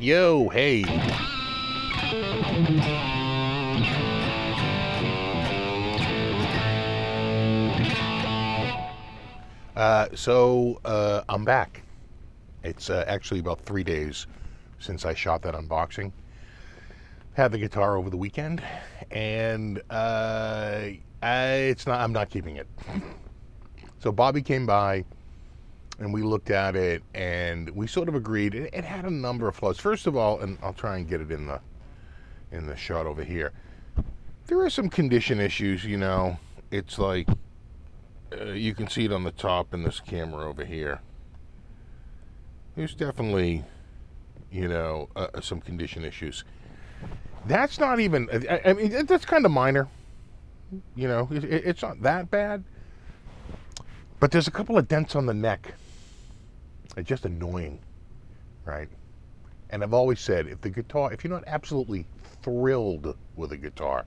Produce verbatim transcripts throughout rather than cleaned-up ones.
Yo, hey. Uh, so, uh, I'm back. It's uh, actually about three days since I shot that unboxing. Had the guitar over the weekend, and uh, I, it's not. I'm not keeping it. So Bobby came by, and we looked at it, and we sort of agreed. It, it had a number of flaws. First of all, and I'll try and get it in the in the shot over here. There are some condition issues. You know, it's like uh, you can see it on the top in this camera over here. There's definitely, you know, uh, some condition issues. That's not even, I, I mean, that's kind of minor. You know, it, it's not that bad. But there's a couple of dents on the neck. It's just annoying, right? And I've always said, if the guitar, if you're not absolutely thrilled with a guitar,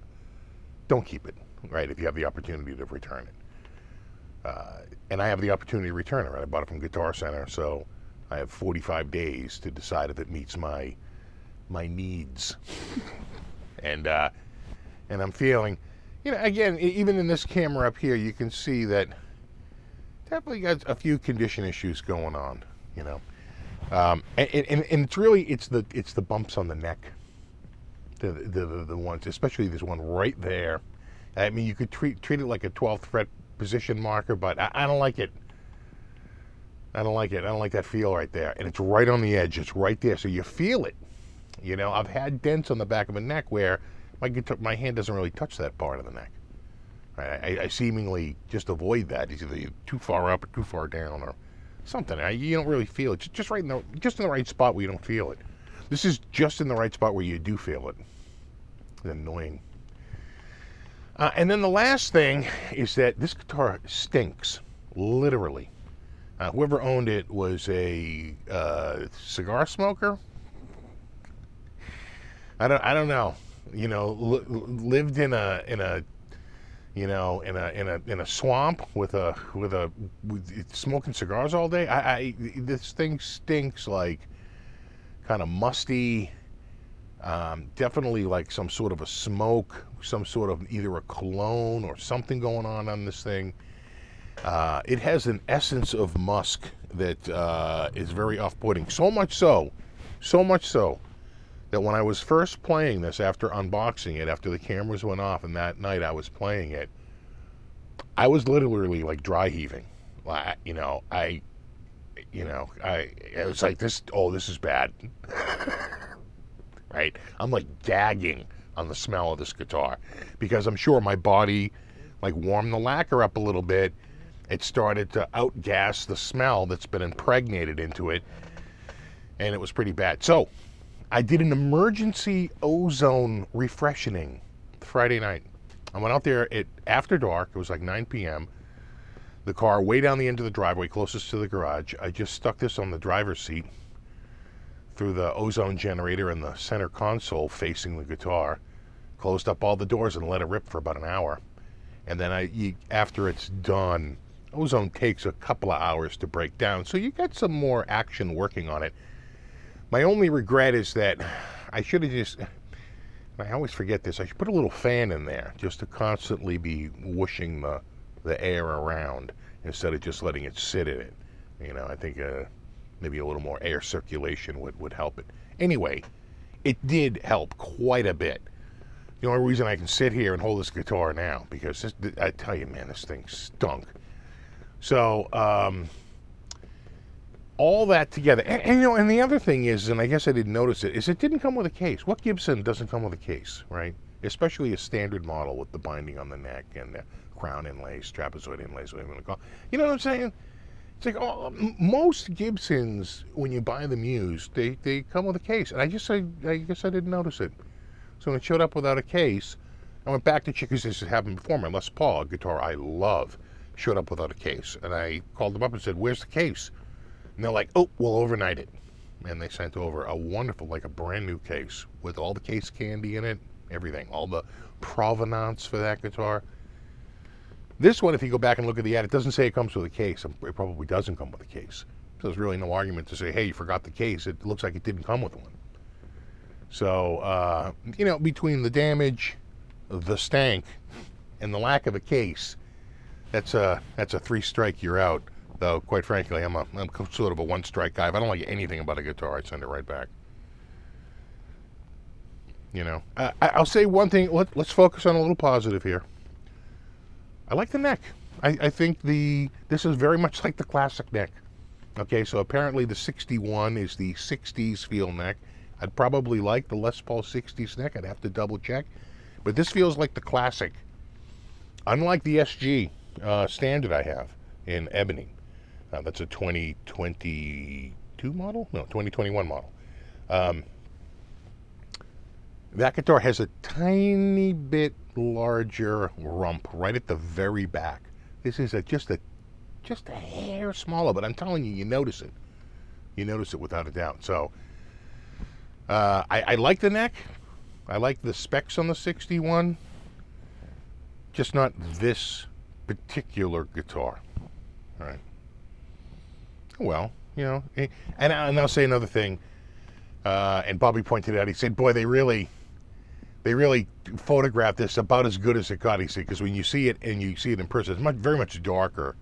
don't keep it, right? If you have the opportunity to return it. Uh, and I have the opportunity to return it, right? I bought it from Guitar Center, so I have forty-five days to decide if it meets my my needs. and uh, and I'm feeling, you know, again, even in this camera up here, you can see that definitely got a few condition issues going on, you know. Um, and, and, and it's really, it's the it's the bumps on the neck, the, the, the, the ones, especially this one right there. I mean, you could treat, treat it like a twelfth fret position marker, but I, I don't like it. I don't like it. I don't like that feel right there. And it's right on the edge. It's right there. So you feel it. You know, I've had dents on the back of the neck where my guitar, my hand doesn't really touch that part of the neck. Right? I, I seemingly just avoid that. It's either too far up or too far down or something. I, you don't really feel it. It's just right in the just in the right spot where you don't feel it. This is just in the right spot where you do feel it. It's annoying. Uh, and then the last thing is that this guitar stinks, literally. Uh, whoever owned it was a uh, cigar smoker. I don't. I don't know. You know, li lived in a in a, you know, in a in a in a swamp with a with a with smoking cigars all day. I, I this thing stinks like, kind of musty. Um, definitely like some sort of a smoke, some sort of either a cologne or something going on on this thing. Uh, it has an essence of musk that uh, is very off-putting. So much so, so much so. that when I was first playing this, after unboxing it, after the cameras went off, and that night I was playing it, I was literally like dry heaving. Like, you know, I, you know, I, it was like this. Oh, this is bad, right? I'm like gagging on the smell of this guitar because I'm sure my body, like, warmed the lacquer up a little bit. It started to outgas the smell that's been impregnated into it, and it was pretty bad. So I did an emergency ozone refreshing Friday night. I went out there at after dark. It was like nine p m The car way down the end of the driveway, closest to the garage. I just stuck this on the driver's seat through the ozone generator in the center console facing the guitar. Closed up all the doors and let it rip for about an hour. And then I, you, after it's done, ozone takes a couple of hours to break down. So you get some more action working on it. My only regret is that I should have just, I always forget this, I should put a little fan in there just to constantly be whooshing the, the air around instead of just letting it sit in it. You know, I think uh, maybe a little more air circulation would, would help it. Anyway, it did help quite a bit. The only reason I can sit here and hold this guitar now, because this, I tell you, man, this thing stunk. So, um... all that together, and, and you know, and the other thing is, and I guess I didn't notice it, is it didn't come with a case. What Gibson doesn't come with a case, right? Especially a standard model with the binding on the neck and the crown inlays, trapezoid inlays, whatever you want to call it. You know what I'm saying? It's like oh, most Gibsons, when you buy them used, they they come with a case, and I just I, I guess I didn't notice it. So when it showed up without a case, I went back to check because this has happened before. My Les Paul, a guitar I love, showed up without a case, and I called them up and said, "Where's the case?" And they're like, oh, we'll overnight it. And they sent over a wonderful, like a brand new case with all the case candy in it, everything, all the provenance for that guitar. This one, if you go back and look at the ad, it doesn't say it comes with a case. It probably doesn't come with a case. So there's really no argument to say, hey, you forgot the case. It looks like it didn't come with one. So, uh, you know, between the damage, the stank, and the lack of a case, that's a, that's a three strike, you're out. Though, quite frankly, I'm, a, I'm sort of a one strike guy. If I don't like anything about a guitar, I'd send it right back. You know, I, I'll say one thing. Let, let's focus on a little positive here. I like the neck. I, I think the this is very much like the classic neck. Okay, so apparently the sixty-one is the sixties feel neck. I'd probably like the Les Paul sixties neck. I'd have to double check. But this feels like the classic. Unlike the S G uh, standard I have in ebony. Uh, that's a twenty twenty-two model? No, twenty twenty-one model. Um, that guitar has a tiny bit larger rump right at the very back. This is a, just a just a hair smaller, but I'm telling you, you notice it. You notice it without a doubt. So... Uh, I, I like the neck. I like the specs on the sixty-one. Just not this particular guitar. All right. Well, you know, and, and I'll say another thing. Uh, and Bobby pointed out, he said, boy, they really, they really photographed this about as good as it got, he said, because when you see it and you see it in person, it's much, very much darker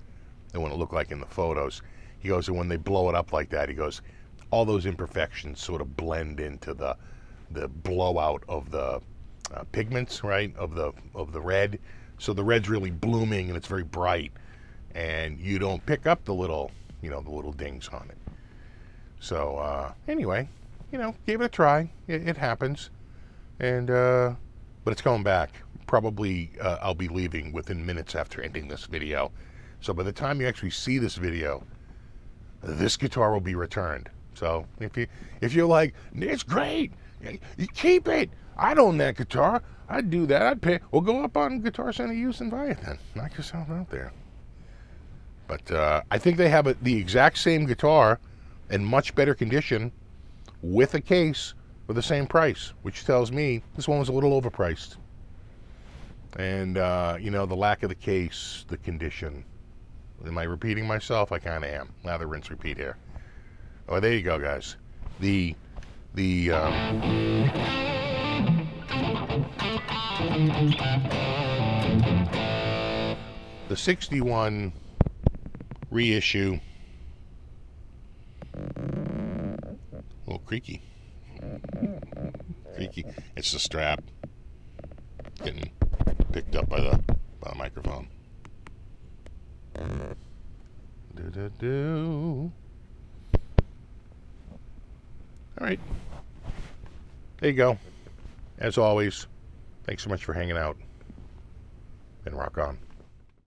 than what it looked like in the photos. He goes, and when they blow it up like that, he goes, all those imperfections sort of blend into the the blowout of the uh, pigments, right, of the of the red. So the red's really blooming and it's very bright, and you don't pick up the little, you know, the little dings on it. So uh, anyway, you know, gave it a try. It, it happens, and uh, but it's going back. Probably uh, I'll be leaving within minutes after ending this video. So by the time you actually see this video, this guitar will be returned. So if you if you're like, it's great, you keep it. I'd own that guitar. I'd do that. I'd pay. Well, go up on Guitar Center use and buy it then. Knock yourself out there. But uh, I think they have a, the exact same guitar in much better condition with a case for the same price, which tells me this one was a little overpriced. And uh, you know, the lack of the case, the condition. Am I repeating myself? I kind of am. Lather, rinse, repeat here. Oh, there you go, guys. The, the, um... the sixty-one reissue. A little creaky. Creaky. It's the strap getting picked up by the, by the microphone. Do, do, do. All right, there you go. As always, thanks so much for hanging out, and rock on.